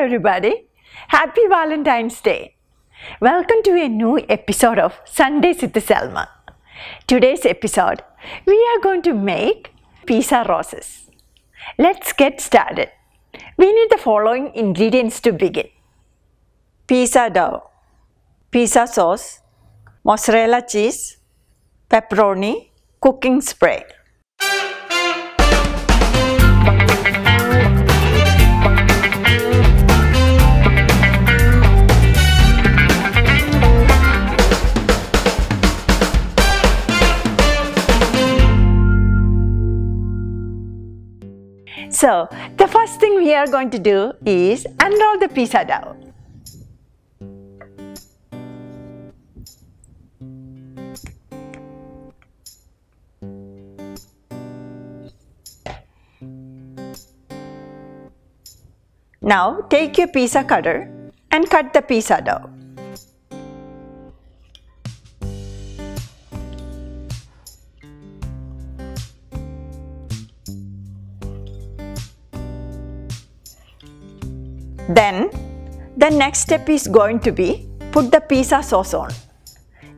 everybody. Happy Valentine's Day. Welcome to a new episode of Sundays with Selma. Today's episode, we are going to make pizza roses. Let's get started. We need the following ingredients to begin. Pizza dough, pizza sauce, mozzarella cheese, pepperoni, cooking spray. So, the first thing we are going to do is unroll the pizza dough. Now, take your pizza cutter and cut the pizza dough. Then, the next step is going to be put the pizza sauce on.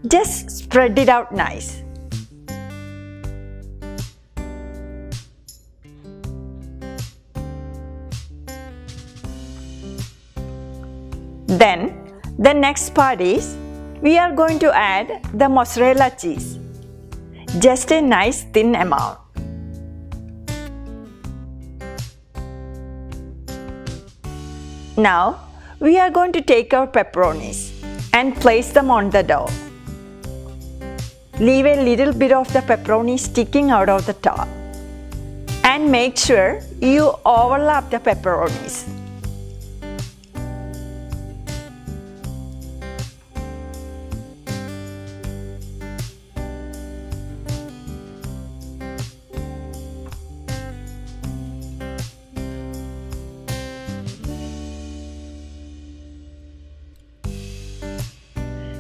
Just spread it out nice. Then, the next part is we are going to add the mozzarella cheese. Just a nice thin amount. Now, we are going to take our pepperonis and place them on the dough. Leave a little bit of the pepperoni sticking out of the top. And make sure you overlap the pepperonis.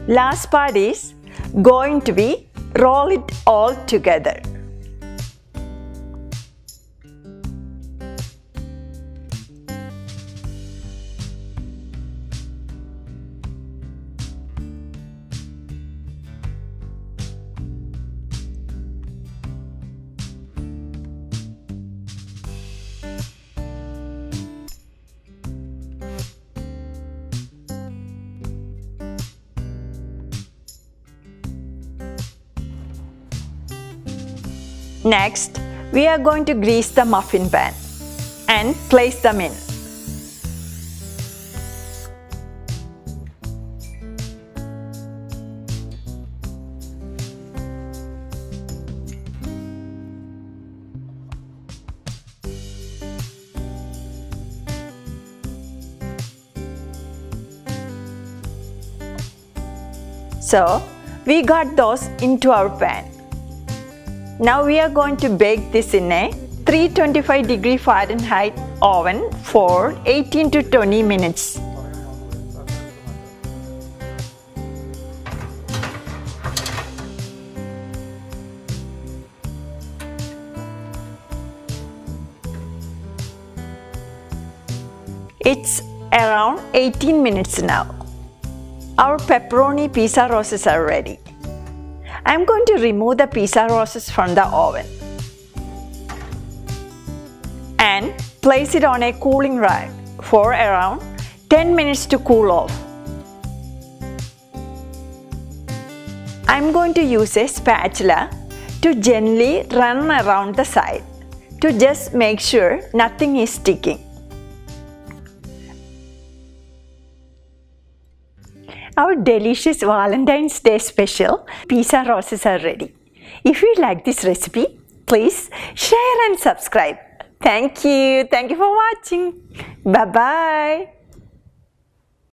Last part is going to be roll it all together. Next, we are going to grease the muffin pan and place them in. So, we got those into our pan. Now we are going to bake this in a 325 degree Fahrenheit oven for 18 to 20 minutes. It's around 18 minutes now. Our pepperoni pizza roses are ready. I am going to remove the pizza roses from the oven and place it on a cooling rack for around 10 minutes to cool off. I am going to use a spatula to gently run around the side to just make sure nothing is sticking. Our delicious Valentine's Day special pizza roses are ready. If you like this recipe, please share and subscribe. Thank you. Thank you for watching. Bye-bye.